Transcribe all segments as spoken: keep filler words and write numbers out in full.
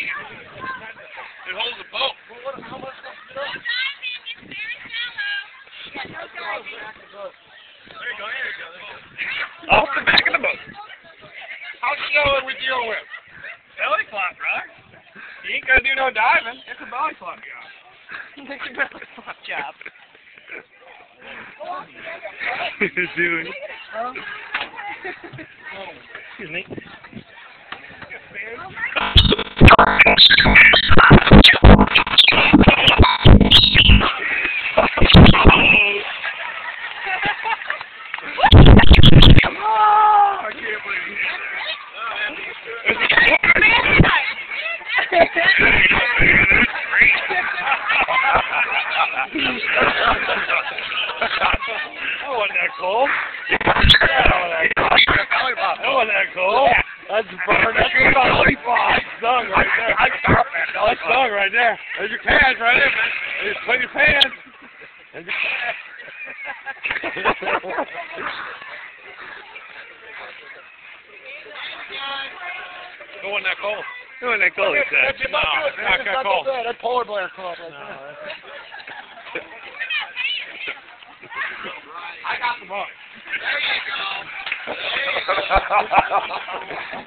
It holds a boat. Well, what, how much does it hold? It's very shallow. Yeah, no diving. There you go, there you go, there you go. Off the back of the boat. How shallow are we dealing with? Belly flop, brother. You ain't gonna do no diving. It's a belly flop job. It's a belly flop job. What are you doing? Huh? Excuse me. That wasn't that cool. That wasn't that cool. That's burn. That's your belly flop. That's sung right there. That's sung right there. There's your pants right there, man. There's put your pants. There's your pants. It wasn't that cold. It wasn't that cold, he said. No, it's not that cold. That's polar bear cold right there. I got the money. There you go. There you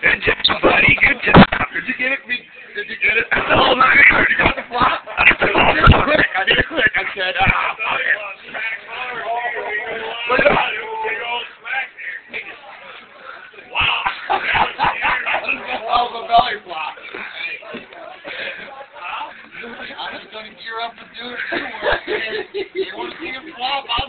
go. Good job, buddy. Good job. Did you get it? Did you get it? That's the whole nine yards. You got the flop? I did it quick. I did it quick. I said, ah, oh, fuck it. Look at that. Wow. That was a belly flop. I was going to gear up and do it. They want to see him flop.